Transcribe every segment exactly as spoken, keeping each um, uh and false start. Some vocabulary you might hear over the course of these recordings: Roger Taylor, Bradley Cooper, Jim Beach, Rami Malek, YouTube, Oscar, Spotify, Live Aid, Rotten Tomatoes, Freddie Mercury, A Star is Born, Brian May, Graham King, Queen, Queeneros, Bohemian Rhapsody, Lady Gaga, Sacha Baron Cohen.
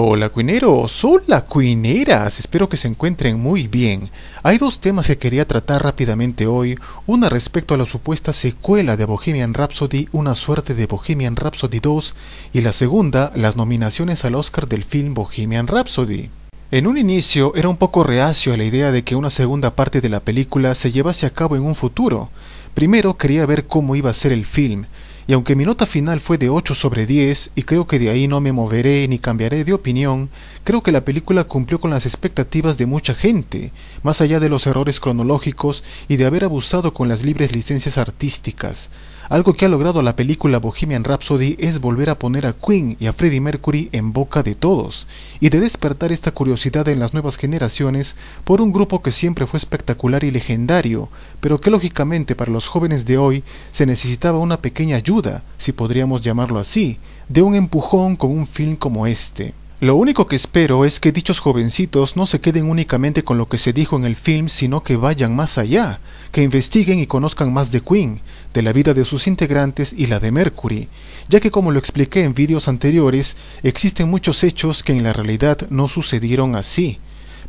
Hola Queeneros, hola Queeneras, espero que se encuentren muy bien. Hay dos temas que quería tratar rápidamente hoy, una respecto a la supuesta secuela de Bohemian Rhapsody, una suerte de Bohemian Rhapsody dos, y la segunda, las nominaciones al Oscar del film Bohemian Rhapsody. En un inicio era un poco reacio a la idea de que una segunda parte de la película se llevase a cabo en un futuro. Primero quería ver cómo iba a ser el film, y aunque mi nota final fue de ocho sobre diez, y creo que de ahí no me moveré ni cambiaré de opinión, creo que la película cumplió con las expectativas de mucha gente, más allá de los errores cronológicos y de haber abusado con las libres licencias artísticas. Algo que ha logrado la película Bohemian Rhapsody es volver a poner a Queen y a Freddie Mercury en boca de todos, y de despertar esta curiosidad en las nuevas generaciones por un grupo que siempre fue espectacular y legendario, pero que lógicamente para los jóvenes de hoy se necesitaba una pequeña ayuda, si podríamos llamarlo así, de un empujón con un film como este. Lo único que espero es que dichos jovencitos no se queden únicamente con lo que se dijo en el film, sino que vayan más allá, que investiguen y conozcan más de Queen, de la vida de sus integrantes y la de Mercury, ya que como lo expliqué en vídeos anteriores, existen muchos hechos que en la realidad no sucedieron así.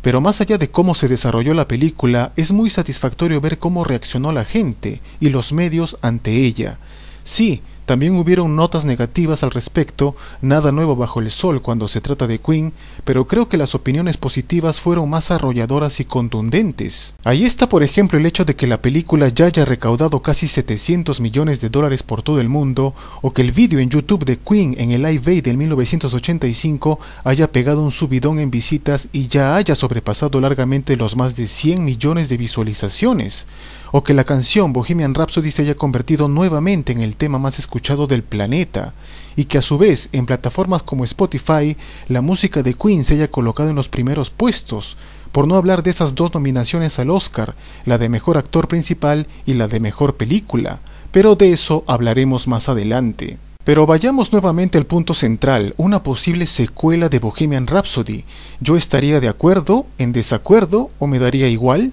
Pero más allá de cómo se desarrolló la película, es muy satisfactorio ver cómo reaccionó la gente y los medios ante ella. Sí, también hubieron notas negativas al respecto, nada nuevo bajo el sol cuando se trata de Queen, pero creo que las opiniones positivas fueron más arrolladoras y contundentes. Ahí está por ejemplo el hecho de que la película ya haya recaudado casi setecientos millones de dólares por todo el mundo, o que el vídeo en YouTube de Queen en el Live Aid del mil novecientos ochenta y cinco haya pegado un subidón en visitas y ya haya sobrepasado largamente los más de cien millones de visualizaciones, o que la canción Bohemian Rhapsody se haya convertido nuevamente en el tema más escuchado del planeta, y que a su vez en plataformas como Spotify la música de Queen se haya colocado en los primeros puestos, por no hablar de esas dos nominaciones al Oscar, la de mejor actor principal y la de mejor película, pero de eso hablaremos más adelante. Pero vayamos nuevamente al punto central, una posible secuela de Bohemian Rhapsody. ¿Yo estaría de acuerdo, en desacuerdo o me daría igual?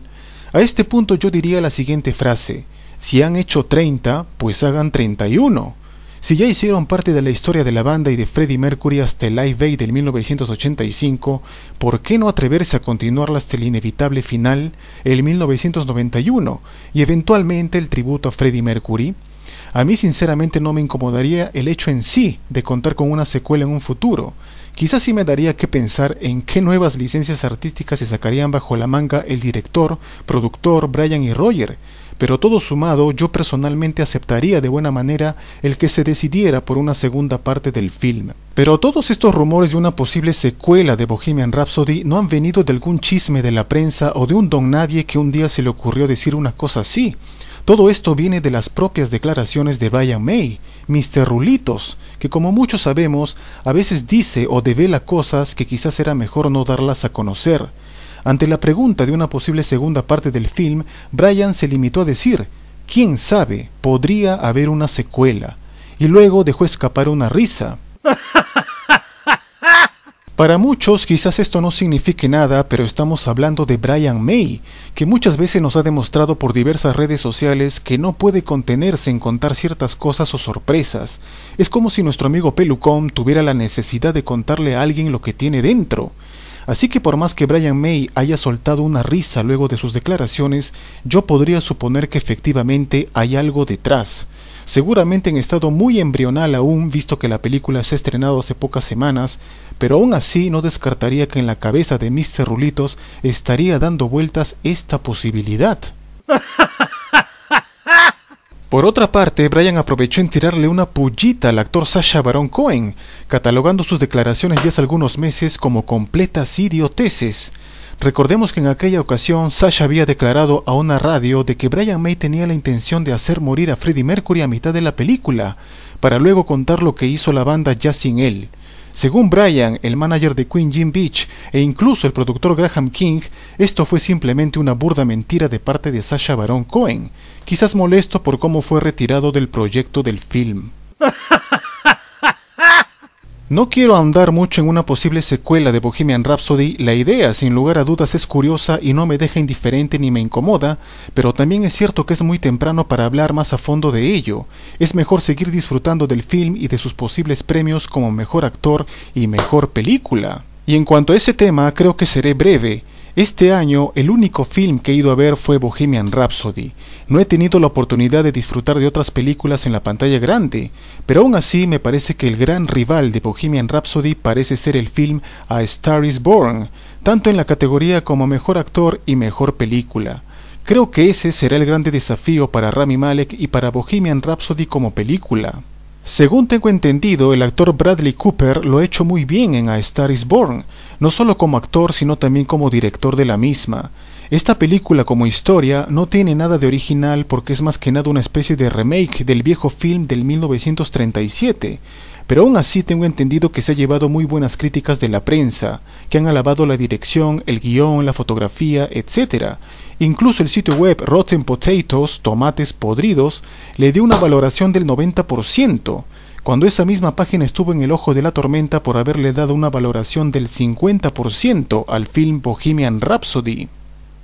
A este punto yo diría la siguiente frase: si han hecho treinta, pues hagan treinta y uno. Si ya hicieron parte de la historia de la banda y de Freddie Mercury hasta el Live Aid del mil novecientos ochenta y cinco, ¿por qué no atreverse a continuarla hasta el inevitable final, el mil novecientos noventa y uno, y eventualmente el tributo a Freddie Mercury? A mí sinceramente no me incomodaría el hecho en sí de contar con una secuela en un futuro. Quizás sí me daría que pensar en qué nuevas licencias artísticas se sacarían bajo la manga el director, productor, Brian y Roger, pero todo sumado yo personalmente aceptaría de buena manera el que se decidiera por una segunda parte del film. Pero todos estos rumores de una posible secuela de Bohemian Rhapsody no han venido de algún chisme de la prensa o de un don nadie que un día se le ocurrió decir una cosa así. Todo esto viene de las propias declaraciones de Brian May, mister Rulitos, que como muchos sabemos, a veces dice o devela cosas que quizás era mejor no darlas a conocer. Ante la pregunta de una posible segunda parte del film, Brian se limitó a decir: ¿quién sabe? Podría haber una secuela. Y luego dejó escapar una risa. Para muchos quizás esto no signifique nada, pero estamos hablando de Brian May, que muchas veces nos ha demostrado por diversas redes sociales que no puede contenerse en contar ciertas cosas o sorpresas. Es como si nuestro amigo Pelucón tuviera la necesidad de contarle a alguien lo que tiene dentro. Así que por más que Brian May haya soltado una risa luego de sus declaraciones, yo podría suponer que efectivamente hay algo detrás. Seguramente en estado muy embrional aún, visto que la película se ha estrenado hace pocas semanas, pero aún así no descartaría que en la cabeza de mister Rulitos estaría dando vueltas esta posibilidad. Por otra parte, Brian aprovechó en tirarle una pullita al actor Sacha Baron Cohen, catalogando sus declaraciones de hace algunos meses como completas idioteces. Recordemos que en aquella ocasión Sacha había declarado a una radio de que Brian May tenía la intención de hacer morir a Freddie Mercury a mitad de la película, para luego contar lo que hizo la banda ya sin él. Según Brian, el manager de Queen Jim Beach e incluso el productor Graham King, esto fue simplemente una burda mentira de parte de Sacha Baron Cohen, quizás molesto por cómo fue retirado del proyecto del film. No quiero ahondar mucho en una posible secuela de Bohemian Rhapsody, la idea sin lugar a dudas es curiosa y no me deja indiferente ni me incomoda, pero también es cierto que es muy temprano para hablar más a fondo de ello. Es mejor seguir disfrutando del film y de sus posibles premios como mejor actor y mejor película. Y en cuanto a ese tema, creo que seré breve. Este año, el único film que he ido a ver fue Bohemian Rhapsody. No he tenido la oportunidad de disfrutar de otras películas en la pantalla grande, pero aún así me parece que el gran rival de Bohemian Rhapsody parece ser el film A Star is Born, tanto en la categoría como mejor actor y mejor película. Creo que ese será el grande desafío para Rami Malek y para Bohemian Rhapsody como película. Según tengo entendido, el actor Bradley Cooper lo ha hecho muy bien en A Star is Born, no solo como actor sino también como director de la misma. Esta película como historia no tiene nada de original porque es más que nada una especie de remake del viejo film del mil novecientos treinta y siete, pero aún así tengo entendido que se ha llevado muy buenas críticas de la prensa, que han alabado la dirección, el guión, la fotografía, etcétera. Incluso el sitio web Rotten Tomatoes, Tomates Podridos, le dio una valoración del noventa por ciento, cuando esa misma página estuvo en el ojo de la tormenta por haberle dado una valoración del cincuenta por ciento al film Bohemian Rhapsody.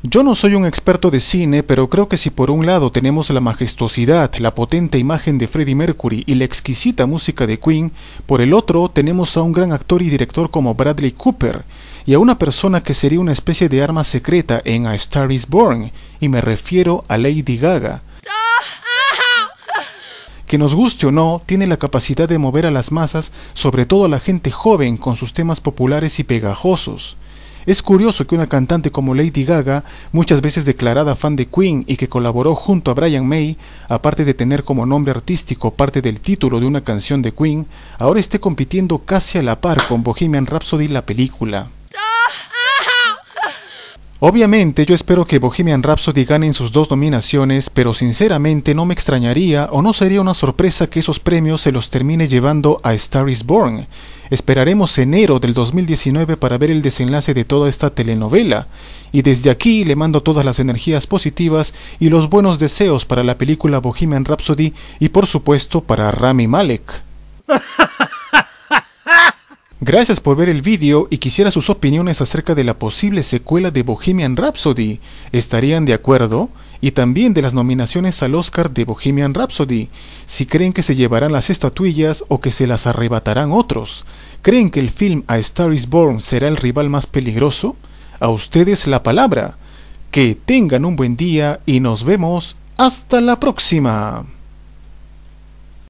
Yo no soy un experto de cine, pero creo que si por un lado tenemos la majestuosidad, la potente imagen de Freddie Mercury y la exquisita música de Queen, por el otro tenemos a un gran actor y director como Bradley Cooper, y a una persona que sería una especie de arma secreta en A Star is Born, y me refiero a Lady Gaga. Que nos guste o no, tiene la capacidad de mover a las masas, sobre todo a la gente joven, con sus temas populares y pegajosos. Es curioso que una cantante como Lady Gaga, muchas veces declarada fan de Queen y que colaboró junto a Brian May, aparte de tener como nombre artístico parte del título de una canción de Queen, ahora esté compitiendo casi a la par con Bohemian Rhapsody la película. Obviamente yo espero que Bohemian Rhapsody gane en sus dos nominaciones, pero sinceramente no me extrañaría o no sería una sorpresa que esos premios se los termine llevando A Star is Born. Esperaremos enero del dos mil diecinueve para ver el desenlace de toda esta telenovela, y desde aquí le mando todas las energías positivas y los buenos deseos para la película Bohemian Rhapsody y por supuesto para Rami Malek. Gracias por ver el vídeo y quisiera sus opiniones acerca de la posible secuela de Bohemian Rhapsody. ¿Estarían de acuerdo? Y también de las nominaciones al Oscar de Bohemian Rhapsody. Si creen que se llevarán las estatuillas o que se las arrebatarán otros. ¿Creen que el film A Star is Born será el rival más peligroso? A ustedes la palabra. Que tengan un buen día y nos vemos hasta la próxima.